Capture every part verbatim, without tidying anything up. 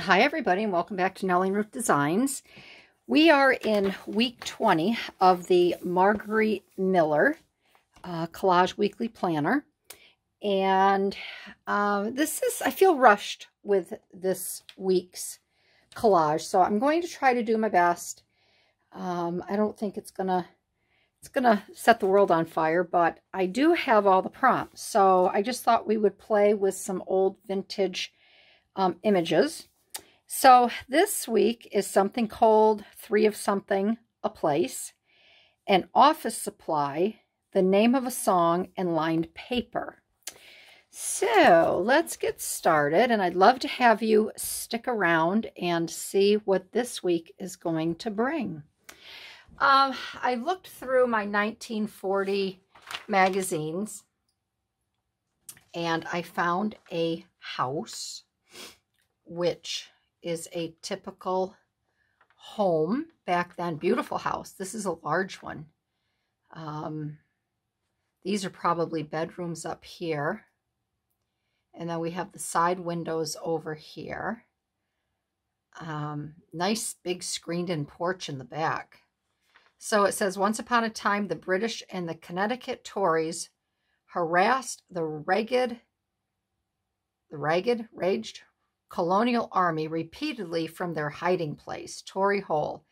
Hi everybody, and welcome back to Nellie and Ruth Designs. We are in week twenty of the Margarete Miller uh, Collage Weekly Planner, and uh, this is, I feel rushed with this week's collage, so I'm going to try to do my best. Um, I don't think it's gonna, it's gonna set the world on fire, but I do have all the prompts, so I just thought we would play with some old vintage um, images. So this week is something cold, three of something, a place, an office supply, the name of a song, and lined paper. So let's get started, and I'd love to have you stick around and see what this week is going to bring. Um, I looked through my nineteen forty magazines, and I found a house, which is a typical home back then. Beautiful house. This is a large one. Um, these are probably bedrooms up here. And then we have the side windows over here. Um, nice big screened-in porch in the back. So it says, once upon a time, the British and the Connecticut Tories harassed the ragged, the ragged, raged, colonial army repeatedly from their hiding place, Tory Hole,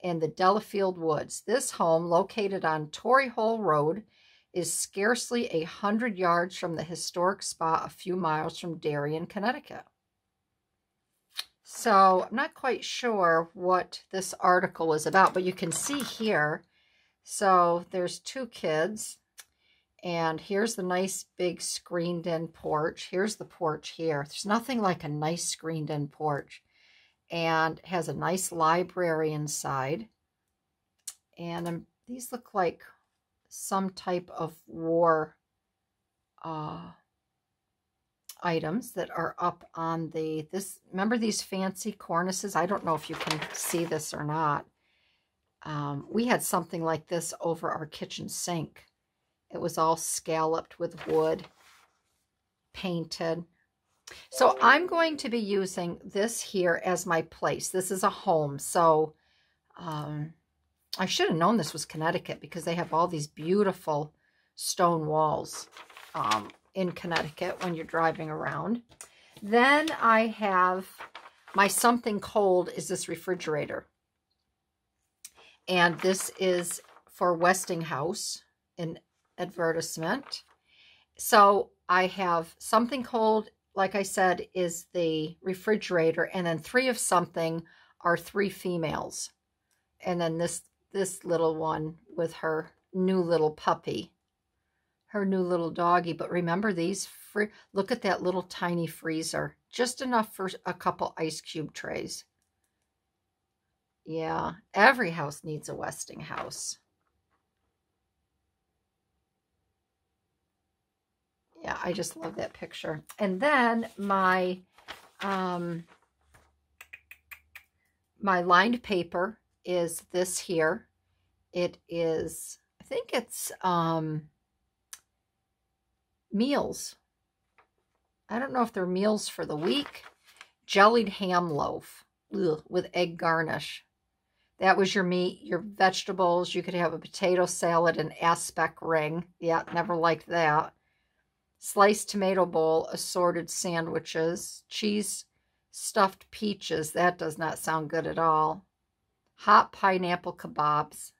in the Delafield Woods. This home, located on Tory Hole Road, is scarcely a hundred yards from the historic spot a few miles from Darien, Connecticut. So I'm not quite sure what this article is about, but you can see here. So there's two kids, and here's the nice big screened-in porch. Here's the porch here. There's nothing like a nice screened-in porch. And it has a nice library inside. And um, these look like some type of war uh, items that are up on the... This. Remember these fancy cornices? I don't know if you can see this or not. Um, we had something like this over our kitchen sink. It was all scalloped with wood, painted. So I'm going to be using this here as my place. This is a home. So um, I should have known this was Connecticut, because they have all these beautiful stone walls um, in Connecticut when you're driving around. Then I have my something cold is this refrigerator. And this is for Westinghouse in advertisement. So I have something cold, like I said, is the refrigerator, and then three of something are three females, and then this this little one with her new little puppy, her new little doggy. But remember these free, look at that little tiny freezer, just enough for a couple ice cube trays. Yeah, every house needs a Westinghouse. Yeah, I just love that picture. And then my um, my lined paper is this here. It is, I think it's um, meals. I don't know if they're meals for the week. Jellied ham loaf, ugh, with egg garnish. That was your meat, your vegetables. You could have a potato salad, an aspic ring. Yeah, never liked that. Sliced tomato bowl, assorted sandwiches, cheese, stuffed peaches. That does not sound good at all. Hot pineapple kebabs,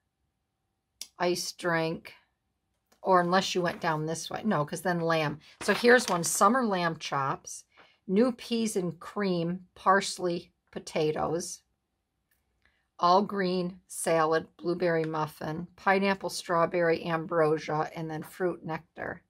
iced drink, or unless you went down this way. No, because then lamb. So here's one, summer lamb chops, new peas and cream, parsley, potatoes, all green salad, blueberry muffin, pineapple, strawberry, ambrosia, and then fruit nectar.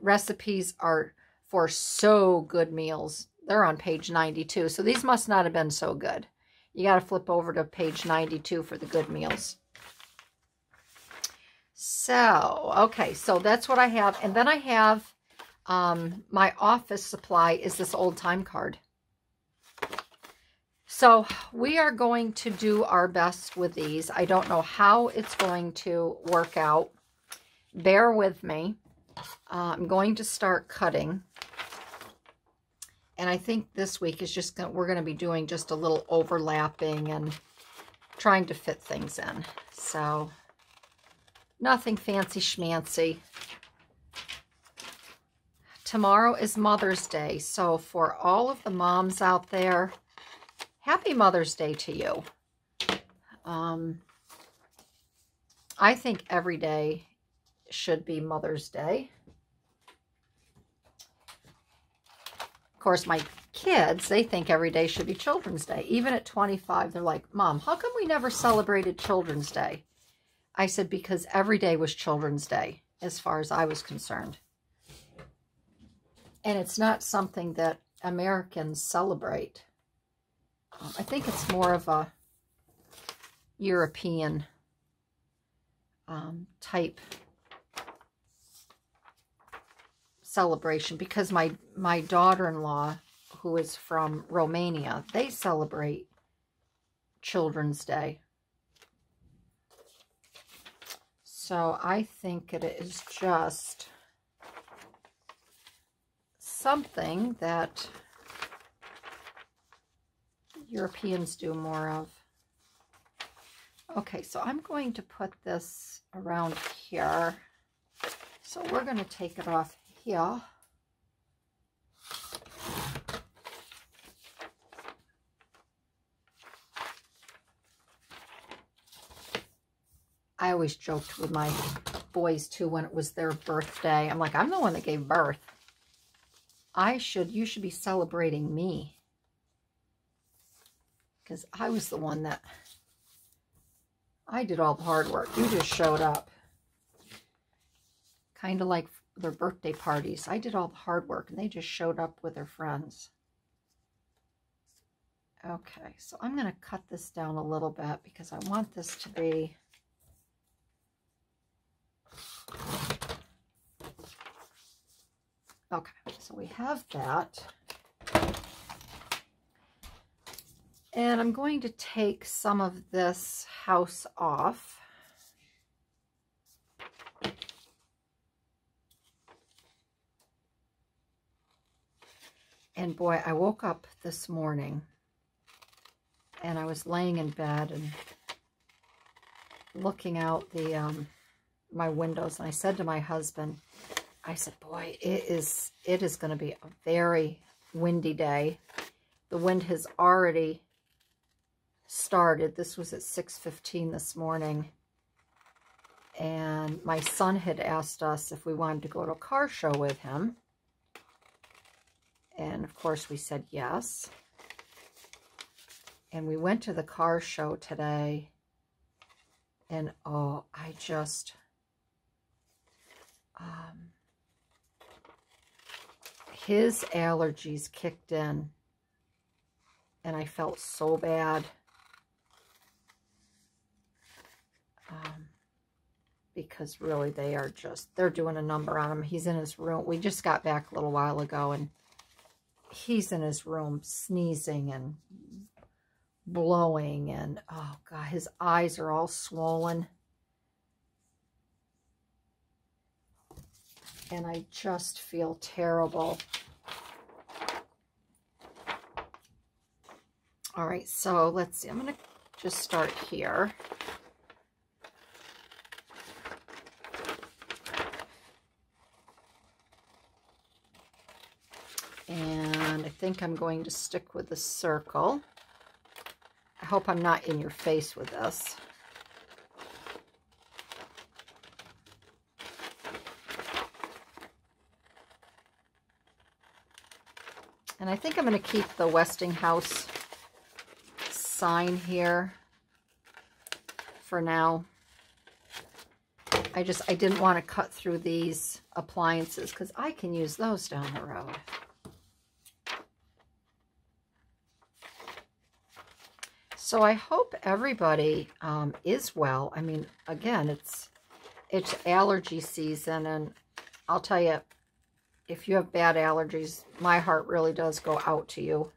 Recipes are for so good meals. They're on page ninety-two. So these must not have been so good. You got to flip over to page ninety-two for the good meals. So, okay. So that's what I have. And then I have um, my office supply is this old time card. So we are going to do our best with these. I don't know how it's going to work out. Bear with me. Uh, I'm going to start cutting, And I think this week is just gonna, we're going to be doing just a little overlapping and trying to fit things in. So nothing fancy schmancy. Tomorrow is Mother's Day. So for all of the moms out there, happy Mother's Day to you. Um, I think every day should be Mother's Day. Of course, my kids, they think every day should be Children's Day. Even at twenty-five, they're like, Mom, how come we never celebrated Children's Day? I said, because every day was Children's Day, as far as I was concerned. And it's not something that Americans celebrate. Um, I think it's more of a European um, type celebration, because my my daughter-in-law, who is from Romania, they celebrate Children's Day. So I think it is just something that Europeans do more of. Okay, so I'm going to put this around here. So we're going to take it off here. I always joked with my boys too when it was their birthday. I'm like, I'm the one that gave birth. I should, you should be celebrating me. Because I was the one that, I did all the hard work. You just showed up. Kind of like their birthday parties. I did all the hard work and they just showed up with their friends. Okay, so I'm going to cut this down a little bit because I want this to be okay. So we have that, and I'm going to take some of this house off. And boy, I woke up this morning and I was laying in bed and looking out the um, my windows, and I said to my husband, I said, boy, it is it is going to be a very windy day. The wind has already started. This was at six fifteen this morning. And my son had asked us if we wanted to go to a car show with him. And, of course, we said yes. And we went to the car show today. And, oh, I just... Um, his allergies kicked in. And I felt so bad. Um, because, really, they are just... They're doing a number on him. He's in his room. We just got back a little while ago, and... he's in his room sneezing and blowing, and oh god, his eyes are all swollen. And I just feel terrible. All right, so let's see. I'm gonna just start here. And I think I'm going to stick with the circle. I hope I'm not in your face with this. And I think I'm going to keep the Westinghouse sign here for now. I just, I didn't want to cut through these appliances because I can use those down the road. So I hope everybody um, is well. I mean, again, it's it's allergy season, and I'll tell you, if you have bad allergies, my heart really does go out to you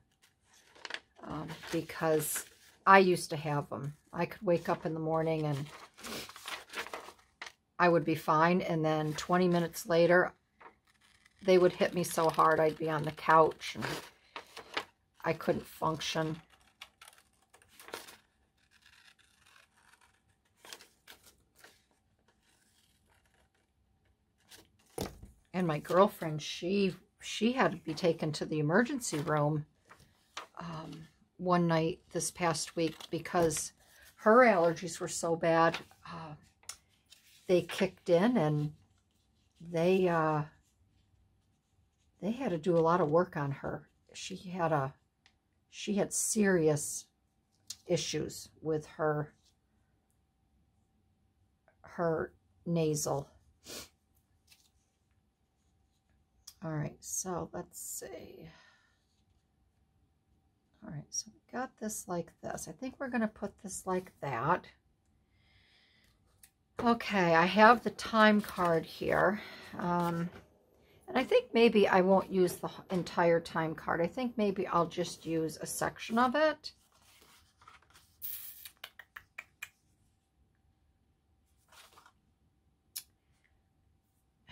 um, because I used to have them. I could wake up in the morning and I would be fine, and then twenty minutes later, they would hit me so hard I'd be on the couch and I couldn't function. And my girlfriend, she she had to be taken to the emergency room um, one night this past week because her allergies were so bad. Uh, they kicked in, and they uh, they had to do a lot of work on her. She had a she had serious issues with her her nasal. All right, so let's see. All right, so we got this like this. I think we're going to put this like that. Okay, I have the time card here. Um, and I think maybe I won't use the entire time card. I think maybe I'll just use a section of it.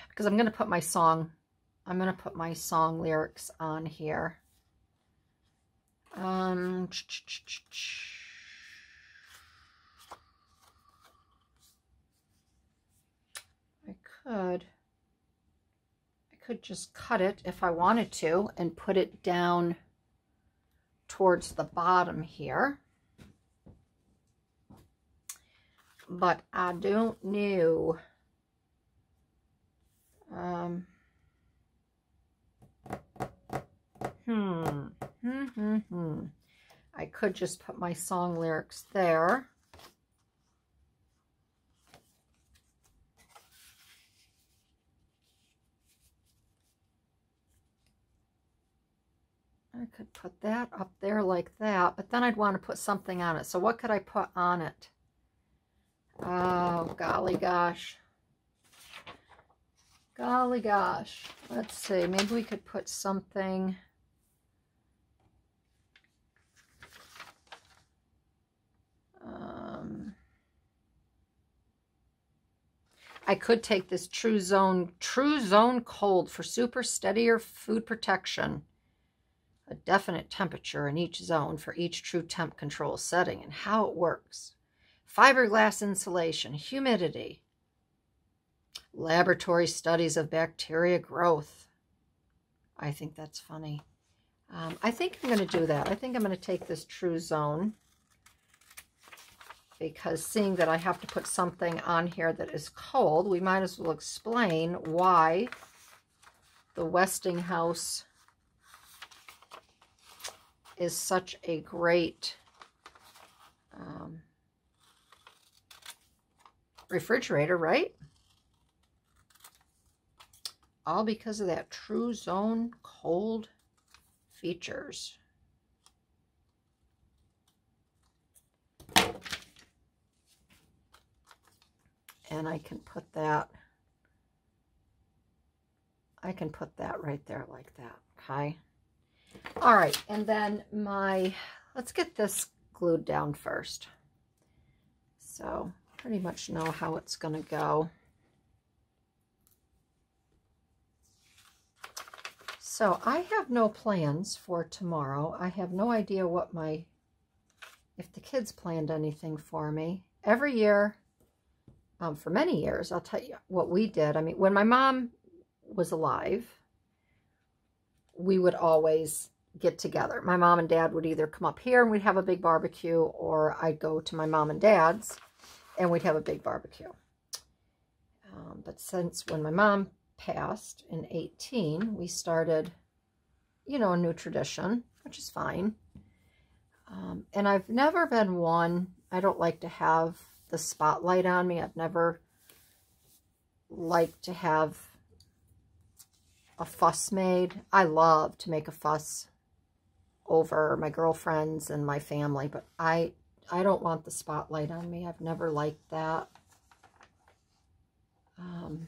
Because I'm going to put my song... I'm going to put my song lyrics on here. Um, I could, I could just cut it if I wanted to and put it down towards the bottom here. But I don't know. Um... Hmm. Hmm, hmm, hmm. I could just put my song lyrics there. I could put that up there like that, but then I'd want to put something on it. So what could I put on it? Oh, golly gosh. Golly gosh. Let's see. Maybe we could put something... Um, I could take this True Zone, True Zone Cold for super steadier food protection. A definite temperature in each zone for each true temp control setting and how it works. Fiberglass insulation, humidity, laboratory studies of bacteria growth. I think that's funny. Um, I think I'm going to do that. I think I'm going to take this True Zone. Because seeing that I have to put something on here that is cold, we might as well explain why the Westinghouse is such a great um, refrigerator, right? All because of that True Zone Cold features. And I can put that, I can put that right there like that, okay? All right, and then my, let's get this glued down first. So, pretty much know how it's going to go. So, I have no plans for tomorrow. I have no idea what my, if the kids planned anything for me. Every year... Um, for many years, I'll tell you what we did. I mean, when my mom was alive, we would always get together. My mom and dad would either come up here and we'd have a big barbecue, or I'd go to my mom and dad's and we'd have a big barbecue. Um, but since when my mom passed in eighteen, we started, you know, a new tradition, which is fine. Um, and I've never been one, I don't like to have the spotlight on me. I've never liked to have a fuss made. I love to make a fuss over my girlfriends and my family, but I I don't want the spotlight on me. I've never liked that. Um,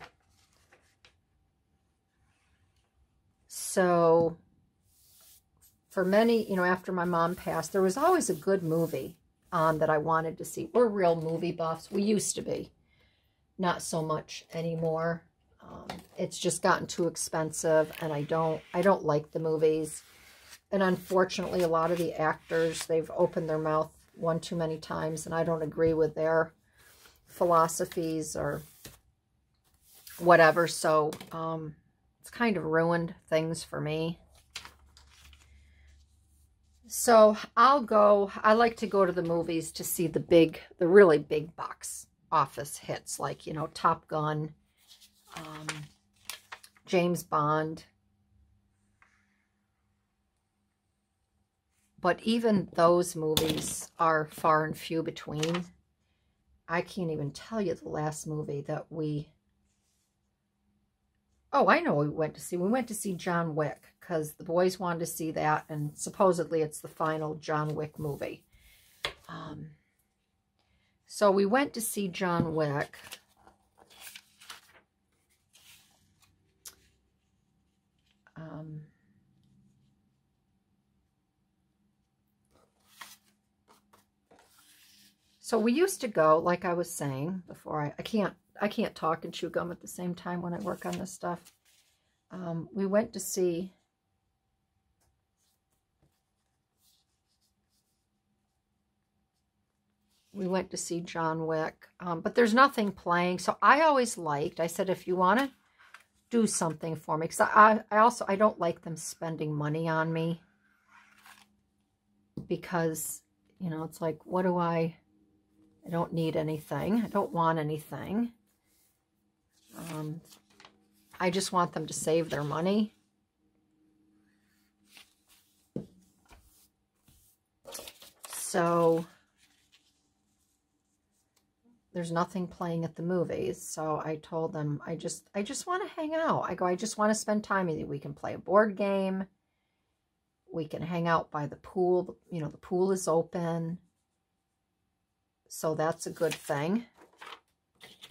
so for many, you know, after my mom passed, there was always a good movie on that I wanted to see. We're real movie buffs. We used to be. Not so much anymore. Um, it's just gotten too expensive, and I don't I don't like the movies. And unfortunately, a lot of the actors, they've opened their mouth one too many times, and I don't agree with their philosophies or whatever. So um, it's kind of ruined things for me. So I'll go, I like to go to the movies to see the big, the really big box office hits, like, you know, Top Gun, um, James Bond. But even those movies are far and few between. I can't even tell you the last movie that we, oh, I know we went to see. We went to see John Wick because the boys wanted to see that, and supposedly it's the final John Wick movie. Um, so we went to see John Wick. Um, so we used to go, like I was saying before, I, I can't I can't talk and chew gum at the same time when I work on this stuff. Um, we went to see we went to see John Wick, um, but there's nothing playing. So I always liked, I said, if you want to do something for me, because I, I also, I don't like them spending money on me, because, you know, it's like, what do I, I don't need anything. I don't want anything. Um, I just want them to save their money. So there's nothing playing at the movies. So I told them, I just, I just want to hang out. I go, I just want to spend time with you. We can play a board game. We can hang out by the pool. You know, the pool is open. So that's a good thing.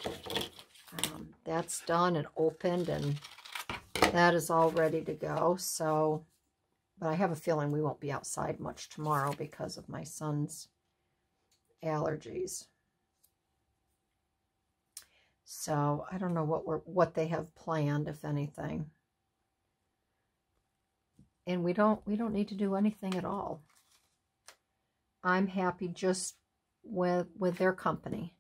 Um, that's done and opened, and that is all ready to go. So, but I have a feeling we won't be outside much tomorrow because of my son's allergies. So I don't know what we're, what they have planned, if anything. And we don't, we don't need to do anything at all. I'm happy just with with their company.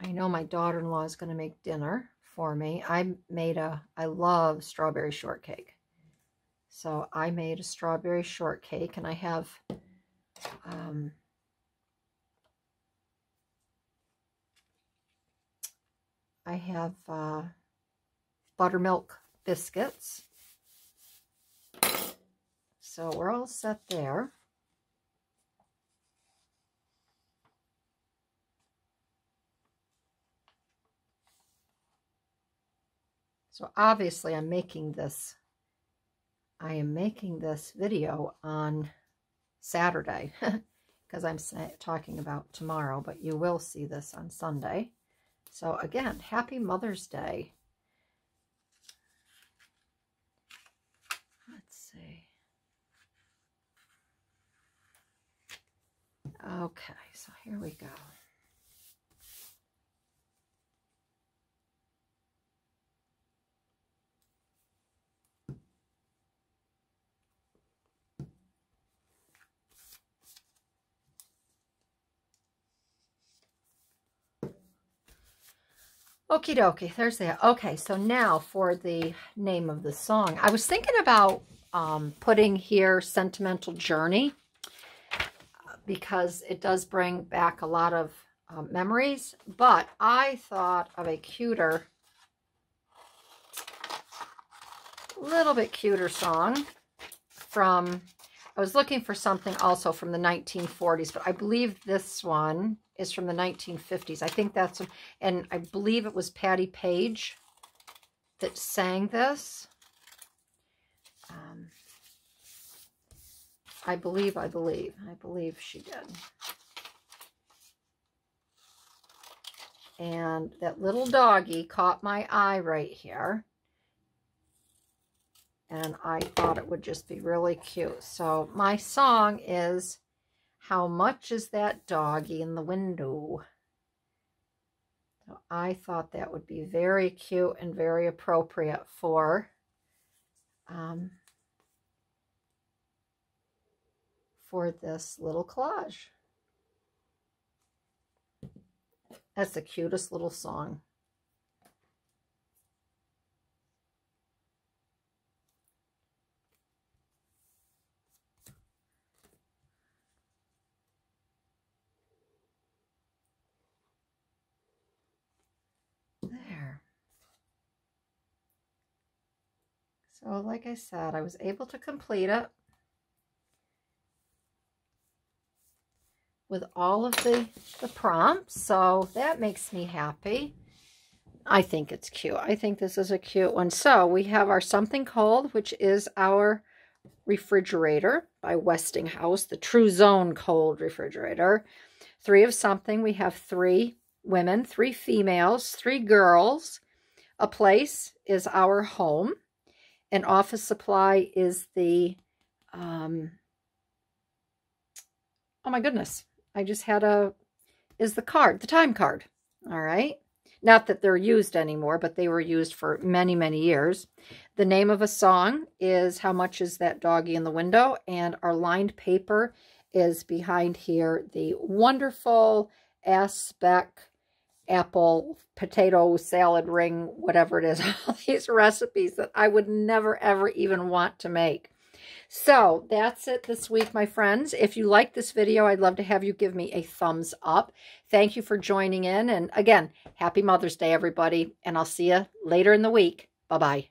I know my daughter-in-law is going to make dinner for me. I made a, I love strawberry shortcake. So I made a strawberry shortcake, and I have um, I have uh, buttermilk biscuits. So we're all set there. So obviously I'm making this, I am making this video on Saturday because I'm talking about tomorrow, but you will see this on Sunday. So again, happy Mother's Day. Okay, so here we go. Okie dokie, there's that. Okay, so now for the name of the song. I was thinking about um, putting here Sentimental Journey, because it does bring back a lot of uh, memories, but I thought of a cuter, little bit cuter song from, I was looking for something also from the nineteen forties, but I believe this one is from the nineteen fifties. I think that's, and I believe it was Patty Page that sang this. Um, I believe, I believe, I believe she did. And that little doggy caught my eye right here. And I thought it would just be really cute. So my song is How Much Is That Doggy in the Window? I thought that would be very cute and very appropriate for um, for this little collage. That's the cutest little song. So like I said, I was able to complete it with all of the, the prompts, so that makes me happy. I think it's cute. I think this is a cute one. So we have our Something Cold, which is our refrigerator by Westinghouse, the True Zone Cold Refrigerator. Three of something. We have three women, three females, three girls. A place is our home. And office supply is the, um, oh my goodness, I just had a, is the card, the time card, all right? Not that they're used anymore, but they were used for many, many years. The name of a song is How Much Is That Doggy in the Window? And our lined paper is behind here, the wonderful aspect apple, potato, salad ring, whatever it is, all these recipes that I would never, ever even want to make. So that's it this week, my friends. If you like this video, I'd love to have you give me a thumbs up. Thank you for joining in. And again, happy Mother's Day, everybody. And I'll see you later in the week. Bye-bye.